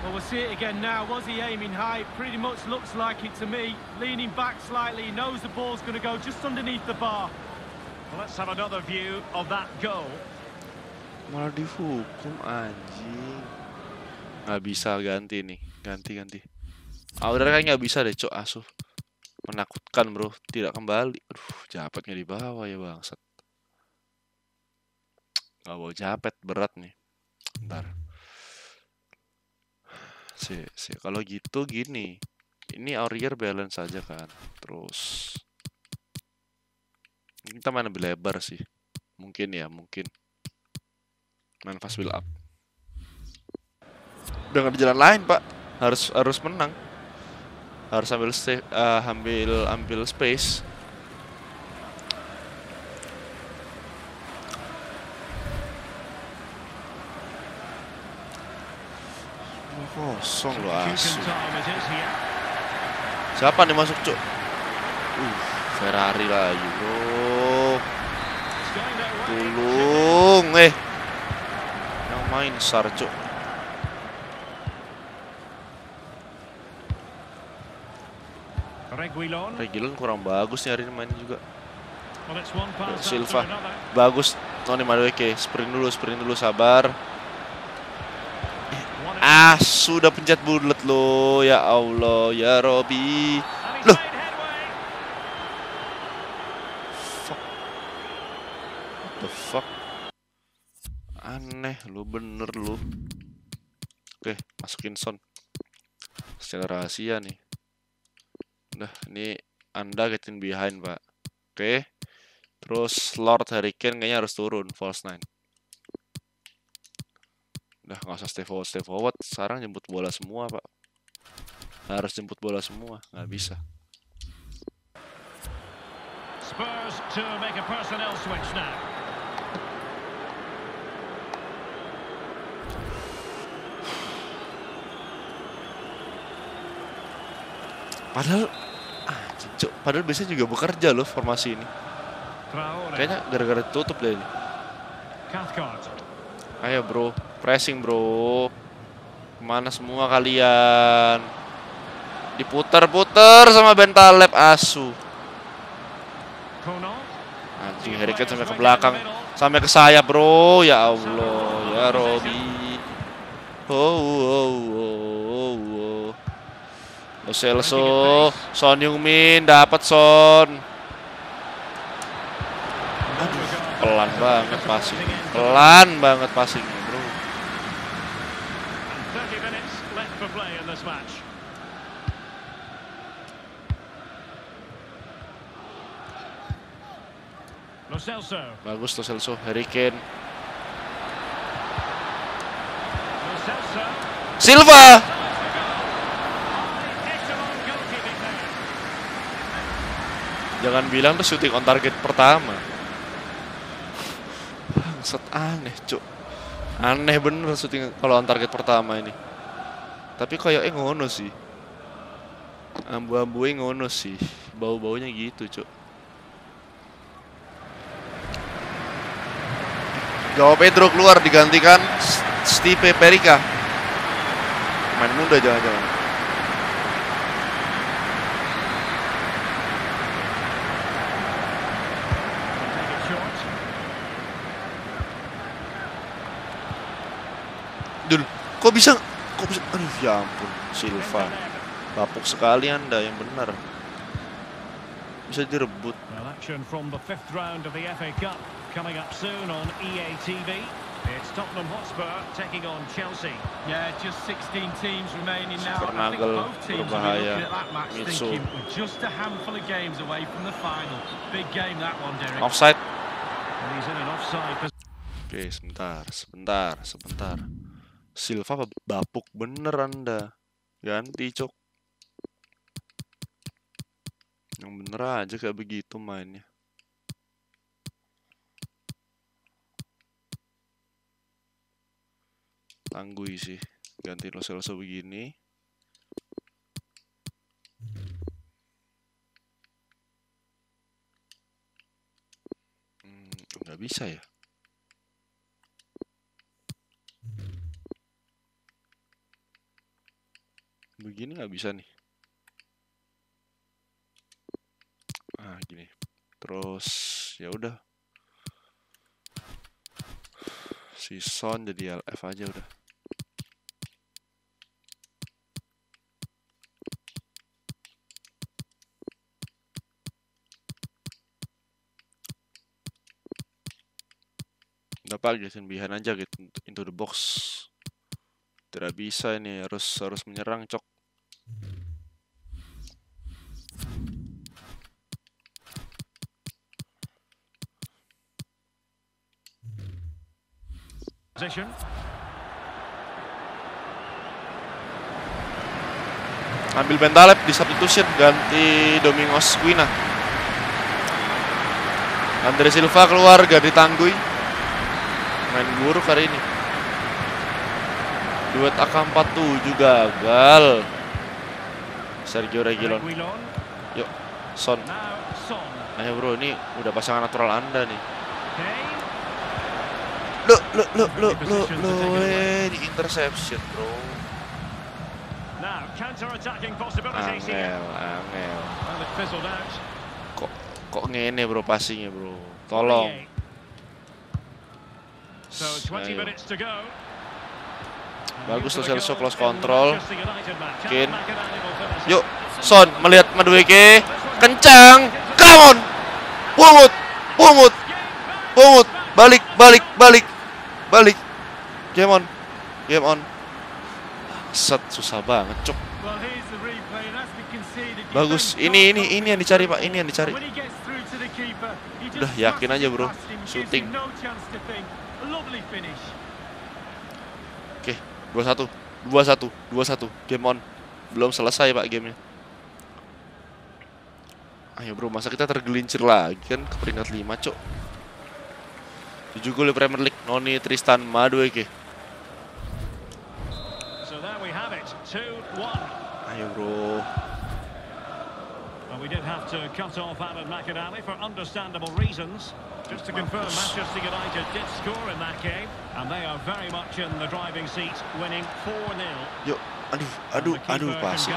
Well, we'll see it again now. Was he aiming high? Pretty much looks like it to me. Leaning back slightly, he knows the ball's going to go just underneath the bar. Well, let's have another view of that goal. Malah dihukum, anjing. Nggak bisa ganti nih, ganti. Aurier kayaknya nggak bisa deh, cok, asuh. Menakutkan, bro, tidak kembali. Aduh, japetnya di bawah ya, bangsat. Nggak bawa japet, berat nih. Bentar. Kalau gitu gini. Ini Aurier balance aja kan. Terus Kita main lebih lebar sih. Mungkin ya, mungkin. Main fast build up. Udah gak ada jalan lain, Pak. Harus menang. Harus ambil ambil space. Kosong loh asu. Siapa nih masuk, Cuk? Ferrari lagi, bro. Tolong, yang main Sar, Cuk. Reguilón kurang bagus nih hari ini mainnya juga. Silva bagus. Tony Madueke, sprint dulu, sabar. Sudah pencet bulat lo, ya Allah, ya Robi. Loh. Fuck. What the fuck. Aneh lo, bener lo. Oke, masukin Son. Secara rahasia nih. Nah, ini Anda getting behind, Pak. Oke. Terus Lord Harry Kane kayaknya harus turun, false nine. Udah nggak usah stay forward, sekarang jemput bola semua, Pak. Harus jemput bola semua, nggak bisa. Spurs to make a personnel switch now. Padahal biasanya juga bekerja loh formasi ini. Kayaknya gara-gara tutup deh ini. Ayo, bro. Pressing, bro. Kemana semua kalian? Diputer-puter sama Bentaleb, asu. Anjing, Harry Kane sampai ke belakang, sampai ke sayap, bro. Ya Allah, ya Robi. Oh. Oselso, Son Heung-min dapat Son. Aduh, pelan banget passing. Match. Bagus Lo Celso, Harry Kane. Silva. Jangan bilang tuh shooting on target pertama. Set aneh, Cuk. Aneh bener shooting kalau on target pertama ini. Tapi kayaknya ngono sih. Ambu-ambu ngono sih. Bau-baunya gitu, Cuk. Jawab Pedro keluar, digantikan Stipe Perica. Main muda jangan-jangan. Dul, kok bisa? Aduh, ya ampun, Silva. Lapuk sekali Anda, yang benar. Bisa direbut. Action from the 5th round of the FA Cup coming up soon on EA TV. It's Tottenham Hotspur taking on Chelsea. Yeah, just 16 teams remaining now. I think both teams are looking at that match thinking we're just a handful of games away from the final. Big game that one, Derek. Offside. And he's in an offside. Oke, sebentar. Silva bapuk bener Anda. Ganti, Cok. Yang bener aja kayak begitu mainnya. Tangguh sih. Ganti Lo Celso begini. Nggak bisa ya. Begini nggak bisa nih. Ah, gini. Terus ya udah. Si Son jadi LF aja udah. Dapat Jason Bihan aja gitu, into the box. Tidak bisa ini, harus menyerang, Cok. Position. Ambil Bentaleb di substitution ganti Domingos Quina. Andre Silva keluar ganti Tanggui. Main buruk hari ini. Duet AK47 gagal. Sergio Reguilón. Yuk, Son. Ayo bro, ini udah pasangan natural Anda nih. Di interception bro. Angel. Kok ngene bro passingnya bro. Tolong. Ayo. Bagus tuh Celso close control. Kane. Yuk, Son melihat Madueke. Kencang. Come on. Pungut. Balik. Game on. Set, susah banget, cuk. Bagus. Ini yang dicari, Pak. Ini yang dicari. Udah yakin aja, bro. Shooting. Oke, 2-1. Game on. Belum selesai, Pak, gamenya. Ayo, bro. Masa kita tergelincir lagi kan ke peringkat 5, cuk. 7 gol di Premier League. Noni Tristan Madueke. Ayo bro. Yuk, aduh pasti.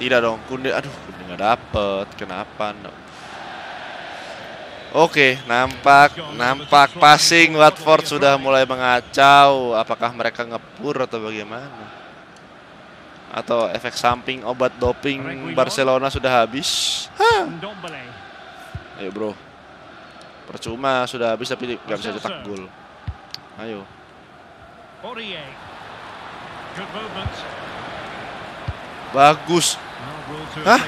Tidak dong, Koundé nggak dapet, kenapa? No. Oke, nampak passing Watford sudah mulai mengacau. Apakah mereka ngepur atau bagaimana? Atau efek samping obat doping Barcelona sudah habis? Ayo bro, percuma sudah habis tapi nggak bisa cetak gol. Ayo. Bagus. Hah?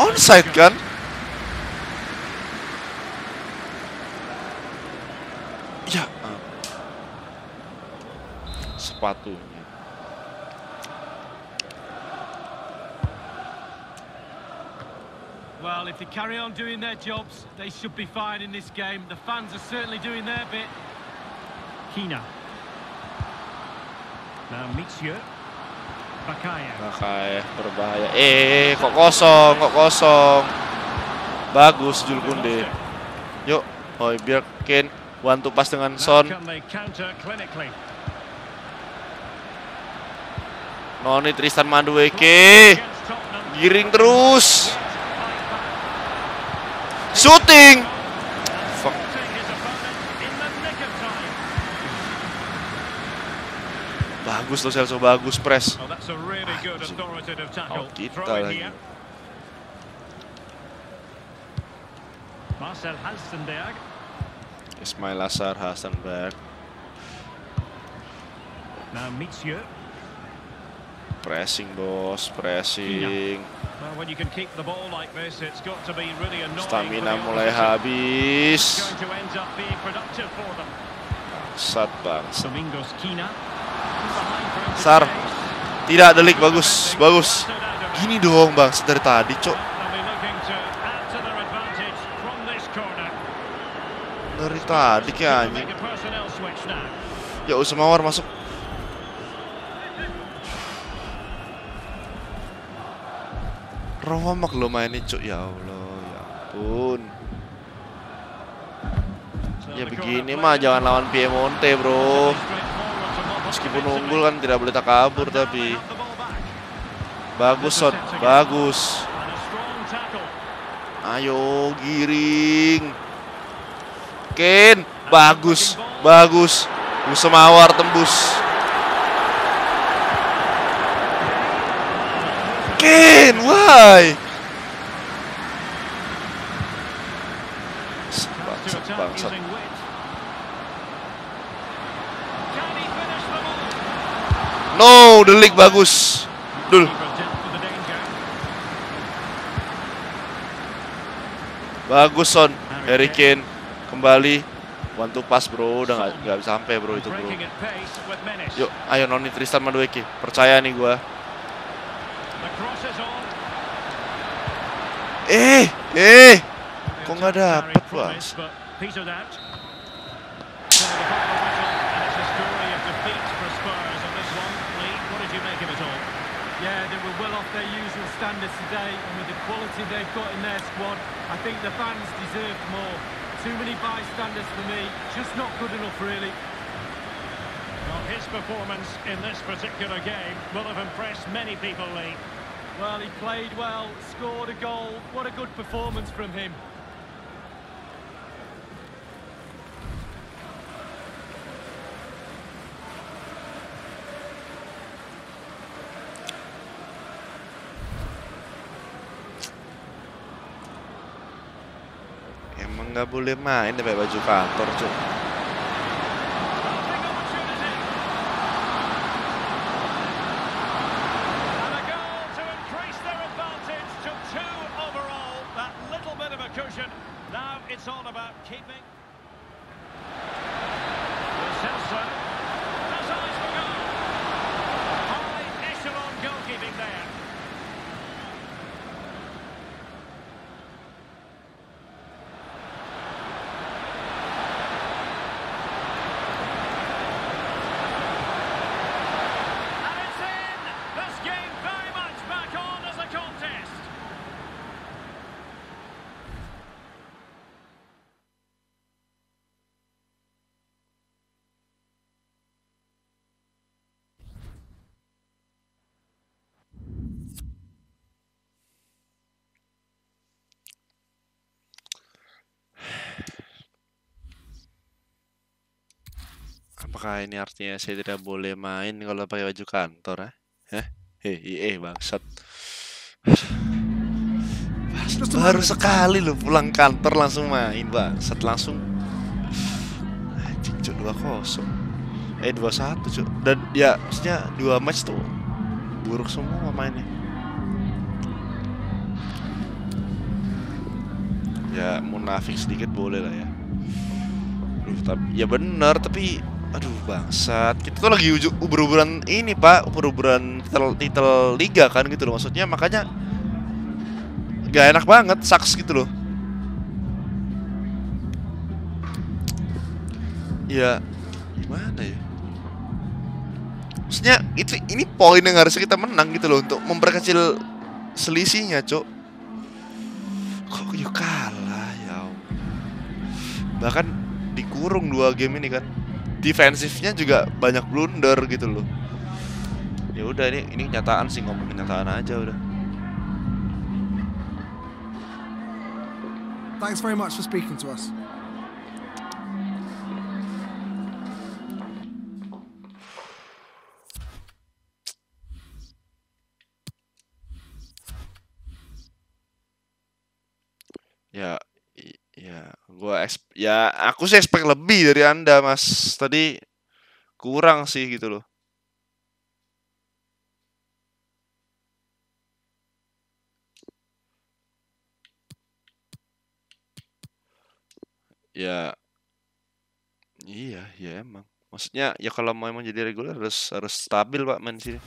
Onside kan? Ya. Sepatunya. Well, if they carry on doing their jobs, they should be fine in this game. The fans are certainly doing their bit. Kina. Now Mitchell. Bakaya berbahaya. Kok kosong. Bagus Jules Koundé. Yuk, Højbjerg, Kane, one to pass dengan Son. Noni Tristan Madueke. Giring terus. Shooting. Bagus loh Celso, bagus press. Kita lagi. Ismail Asar Hasenberg. Pressing bos, pressing. Stamina mulai habis. Sat bang. Sar, tidak delik, bagus. Gini dong bang, dari tadi cok. Dari tadi kayaknya. Ya Usmawar masuk. Romak lo mainnya cok, ya Allah, ya ampun. Ya begini mah jangan lawan Piemonte bro. Meskipun unggul kan tidak boleh tak kabur tapi bagus shot, bagus. Ayo giring. Kane, bagus. Usmawar tembus. Kane, why? Bangsat. No, delik bagus. Dul. Bagus Son. Harry Kane kembali. One to pass bro, udah nggak sampai bro itu bro. Yuk, ayo noni Tristan Madueke. Percaya nih gua. Kok nggak dapet was? Yeah, they were well off their usual standards today, and with the quality they've got in their squad, I think the fans deserved more. Too many bystanders for me, just not good enough really. Well, his performance in this particular game will have impressed many people, Lee. Well, he played well, scored a goal, what a good performance from him. Nggak boleh main pakai baju kantor cuy. Apakah ini artinya saya tidak boleh main kalau pakai baju kantor? Bangsat. Baru sekali lo pulang kantor langsung main, bangsat langsung. Anjing cuy, 2-0. 2-1 cuy. Dan ya maksudnya 2 match tuh buruk semua mainnya. Ya munafik sedikit boleh lah ya. Ya benar, tapi aduh bangsat, kita tuh lagi uber-uberan ini pak, uber-uberan titel liga kan gitu loh, maksudnya makanya gak enak banget, sucks gitu loh. Ya gimana ya, maksudnya itu ini poin yang harusnya kita menang gitu loh untuk memperkecil selisihnya cok. Kok yuk kalah ya, bahkan dikurung 2 game ini kan. Defensifnya juga banyak blunder gitu loh. Ya udah ini kenyataan sih, ngomong kenyataan aja udah. Thanks very much for speaking to us. Ya. Aku sih expect lebih dari Anda, Mas. Tadi kurang sih gitu loh. Ya. Iya emang. Maksudnya ya kalau mau jadi reguler harus stabil, Pak, main sini.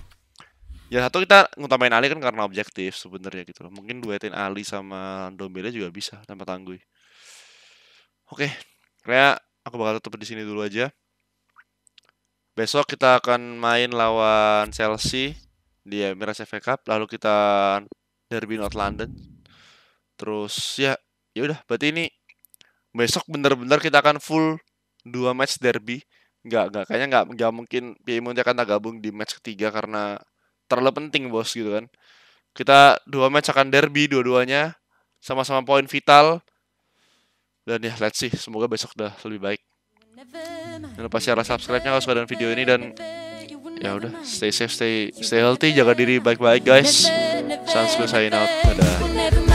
Ya satu kita ngutamain Ali kan karena objektif sebenarnya gitu loh. Mungkin duetin Ali sama Dombele juga bisa tanpa tanggui. Oke, kayak aku bakal tutup di sini dulu aja. Besok kita akan main lawan Chelsea di Emirates FA Cup, lalu kita Derby North London. Terus ya udah, berarti ini besok bener-bener kita akan full 2 match derby. Enggak, kayaknya enggak mungkin Piemonte akan tak gabung di match ketiga karena terlalu penting, Bos, gitu kan. Kita 2 match akan derby dua-duanya, sama-sama poin vital. Dan ya, let's see. Semoga besok udah lebih baik. Jangan lupa share, subscribe-nya kalau suka dengan video ini. Dan ya udah, stay safe, stay healthy. Jaga diri baik-baik, guys. Sunscreen sign out. Dadah.